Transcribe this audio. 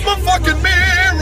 motherfucking mirror.